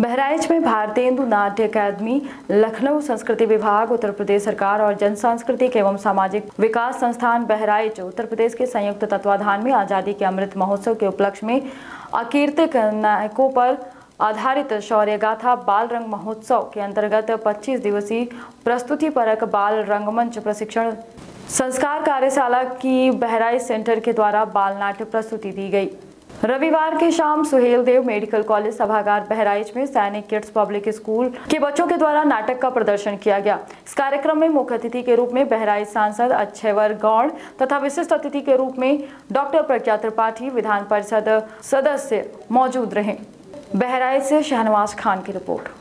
बहराइच में भारतीय हिंदू नाट्य अकादमी, लखनऊ संस्कृति विभाग, उत्तर प्रदेश सरकार और जनसंस्कृति एवं सामाजिक विकास संस्थान बहराइच उत्तर प्रदेश के संयुक्त तत्वाधान में आज़ादी के अमृत महोत्सव के उपलक्ष्य में अकीर्तिक नायकों पर आधारित शौर्य गाथा बाल रंग महोत्सव के अंतर्गत 25 दिवसीय प्रस्तुति परक बाल रंगमंच प्रशिक्षण संस्कार कार्यशाला की बहराइच सेंटर के द्वारा बाल नाट्य प्रस्तुति दी गई। रविवार की शाम सुहेलदेव मेडिकल कॉलेज सभागार बहराइच में सैनिक किड्स पब्लिक स्कूल के बच्चों के द्वारा नाटक का प्रदर्शन किया गया। इस कार्यक्रम में मुख्य अतिथि के रूप में बहराइच सांसद अच्छेवर गौड़ तथा विशिष्ट अतिथि के रूप में डॉक्टर प्रख्यात त्रिपाठी विधान परिषद सदस्य मौजूद रहे। बहराइच से शहनवाज खान की रिपोर्ट।